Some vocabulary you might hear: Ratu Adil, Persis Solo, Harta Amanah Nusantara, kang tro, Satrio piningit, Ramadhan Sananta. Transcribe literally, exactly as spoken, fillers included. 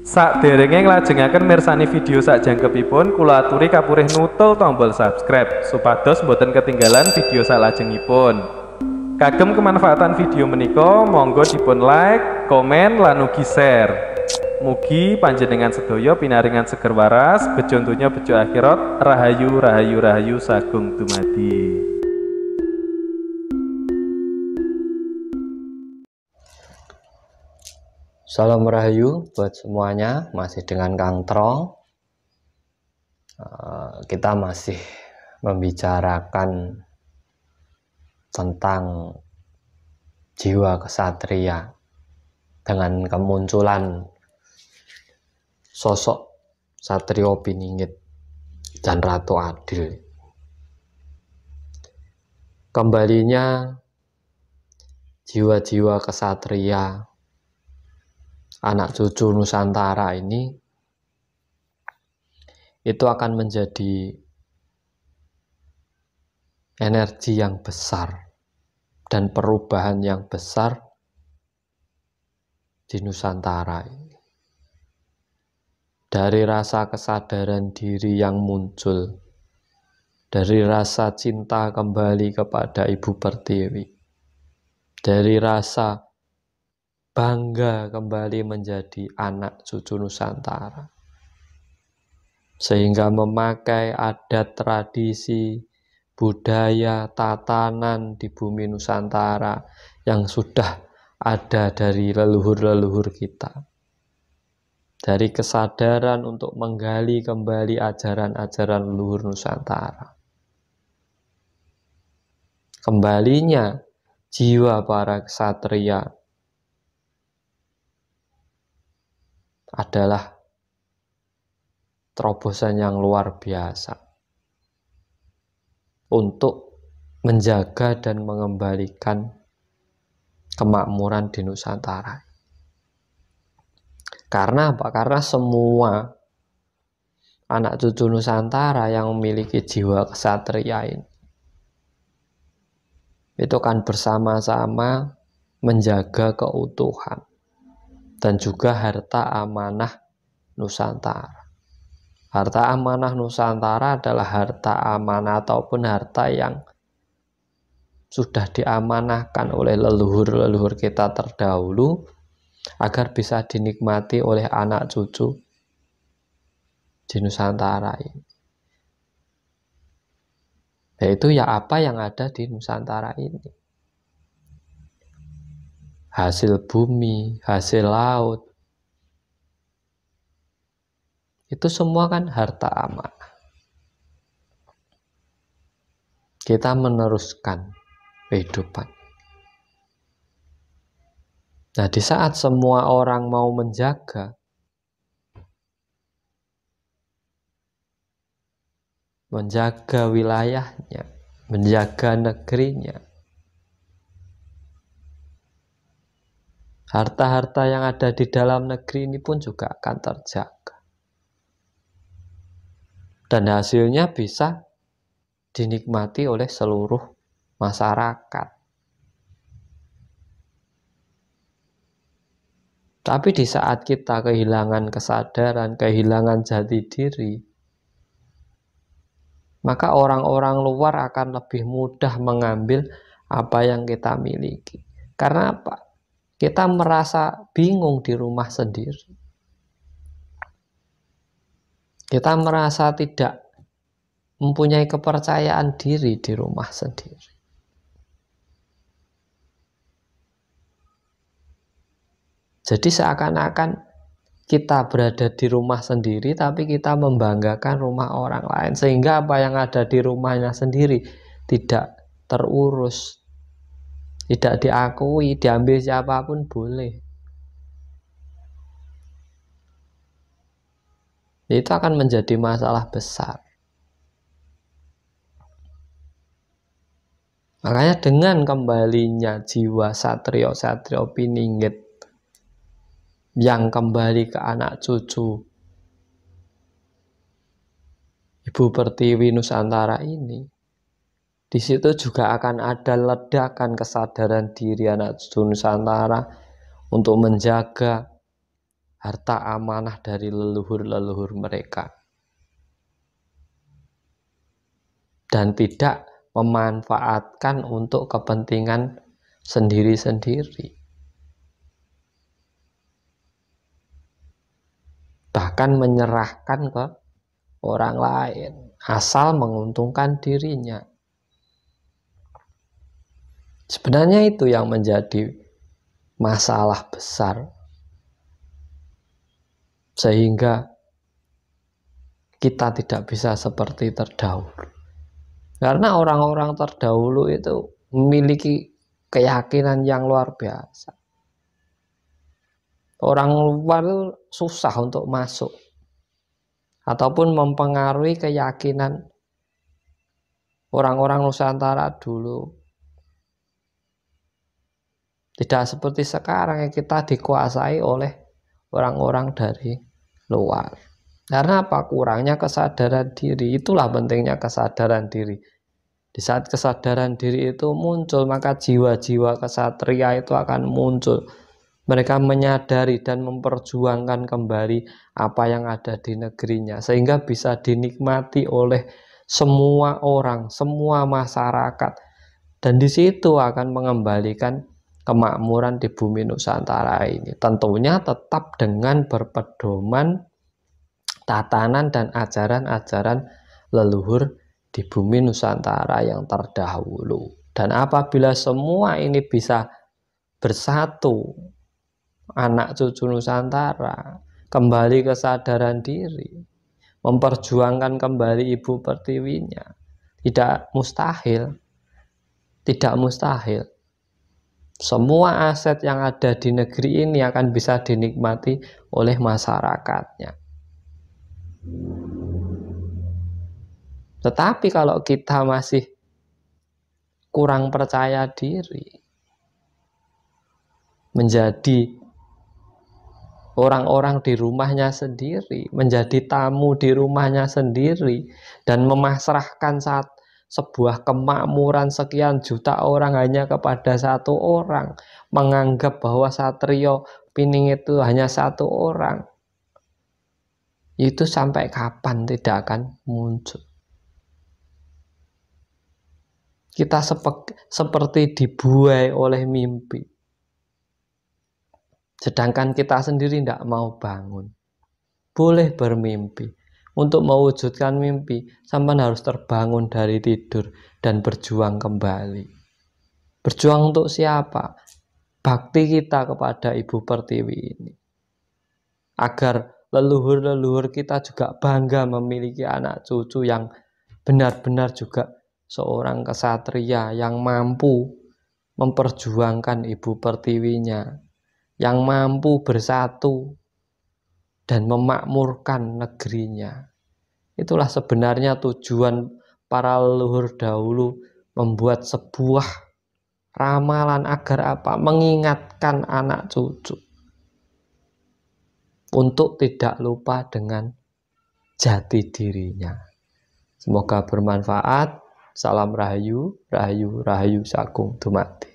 Sakderenge nglajengaken mirsani video sakjangkepipun, kula aturi kapurih nutul tombol subscribe supados mboten ketinggalan video salajengipun. Kagem kemanfaatan video menika monggo dipun like, komen lan ugi share. Mugi panjenengan sedaya pinaringan seger waras, bejo donya bejo akhirat, rahayu rahayu rahayu sagung dumadi. Salam rahayu buat semuanya, masih dengan Kang Tro. Kita masih membicarakan tentang jiwa kesatria dengan kemunculan sosok Satrio Piningit dan Ratu Adil. Kembalinya jiwa-jiwa kesatria anak cucu Nusantara ini itu akan menjadi energi yang besar dan perubahan yang besar di Nusantara ini. Dari rasa kesadaran diri yang muncul, dari rasa cinta kembali kepada Ibu Pertiwi, dari rasa bangga kembali menjadi anak cucu Nusantara, sehingga memakai adat, tradisi, budaya, tatanan di bumi Nusantara yang sudah ada dari leluhur-leluhur kita, dari kesadaran untuk menggali kembali ajaran-ajaran leluhur Nusantara. Kembalinya jiwa para kesatria adalah terobosan yang luar biasa untuk menjaga dan mengembalikan kemakmuran di Nusantara. Karena apa? Karena semua anak cucu Nusantara yang memiliki jiwa kesatria ini itu kan bersama-sama menjaga keutuhan dan juga harta amanah Nusantara. Harta amanah Nusantara adalah harta amanah ataupun harta yang sudah diamanahkan oleh leluhur-leluhur kita terdahulu agar bisa dinikmati oleh anak cucu di Nusantara ini. Yaitu ya apa yang ada di Nusantara ini. Hasil bumi, hasil laut, itu semua kan harta amanah. Kita meneruskan kehidupan. Nah, di saat semua orang mau menjaga, menjaga wilayahnya, menjaga negerinya, harta-harta yang ada di dalam negeri ini pun juga akan terjaga. Dan hasilnya bisa dinikmati oleh seluruh masyarakat. Tapi di saat kita kehilangan kesadaran, kehilangan jati diri, maka orang-orang luar akan lebih mudah mengambil apa yang kita miliki. Karena apa? Kita merasa bingung di rumah sendiri. Kita merasa tidak mempunyai kepercayaan diri di rumah sendiri. Jadi seakan-akan kita berada di rumah sendiri, tapi kita membanggakan rumah orang lain. Sehingga apa yang ada di rumahnya sendiri tidak terurus, tidak diakui, diambil siapapun boleh. Itu akan menjadi masalah besar. Makanya dengan kembalinya jiwa Satrio-Satrio Piningit yang kembali ke anak cucu Ibu Pertiwi Nusantara ini, di situ juga akan ada ledakan kesadaran diri anak cucu Nusantara untuk menjaga harta amanah dari leluhur-leluhur mereka, dan tidak memanfaatkan untuk kepentingan sendiri-sendiri. Bahkan menyerahkan ke orang lain, asal menguntungkan dirinya. Sebenarnya itu yang menjadi masalah besar, sehingga kita tidak bisa seperti terdahulu. Karena orang-orang terdahulu itu memiliki keyakinan yang luar biasa. Orang luar susah untuk masuk ataupun mempengaruhi keyakinan orang-orang Nusantara dulu. Tidak seperti sekarang yang kita dikuasai oleh orang-orang dari luar. Karena apa? Kurangnya kesadaran diri. Itulah pentingnya kesadaran diri. Di saat kesadaran diri itu muncul, maka jiwa-jiwa kesatria itu akan muncul. Mereka menyadari dan memperjuangkan kembali apa yang ada di negerinya, sehingga bisa dinikmati oleh semua orang, semua masyarakat. Dan di situ akan mengembalikan kemakmuran di bumi Nusantara ini. Tentunya tetap dengan berpedoman tatanan dan ajaran-ajaran leluhur di bumi Nusantara yang terdahulu. Dan apabila semua ini bisa bersatu, anak cucu Nusantara kembali kesadaran diri, memperjuangkan kembali ibu pertiwinya, tidak mustahil, tidak mustahil. Semua aset yang ada di negeri ini akan bisa dinikmati oleh masyarakatnya. Tetapi kalau kita masih kurang percaya diri, menjadi orang-orang di rumahnya sendiri, menjadi tamu di rumahnya sendiri, dan memasrahkan saat sebuah kemakmuran sekian juta orang hanya kepada satu orang, menganggap bahwa Satrio Piningit itu hanya satu orang, itu sampai kapan tidak akan muncul. Kita sepek, seperti dibuai oleh mimpi. Sedangkan kita sendiri tidak mau bangun. Boleh bermimpi. Untuk mewujudkan mimpi, sampean harus terbangun dari tidur dan berjuang kembali. Berjuang untuk siapa? Bakti kita kepada Ibu Pertiwi ini. Agar leluhur-leluhur kita juga bangga memiliki anak cucu yang benar-benar juga seorang kesatria yang mampu memperjuangkan ibu pertiwinya, yang mampu bersatu dan memakmurkan negerinya. Itulah sebenarnya tujuan para leluhur dahulu membuat sebuah ramalan agar apa? Mengingatkan anak cucu untuk tidak lupa dengan jati dirinya. Semoga bermanfaat. Salam Rahayu, Rahayu, Rahayu Sagung Dumadi.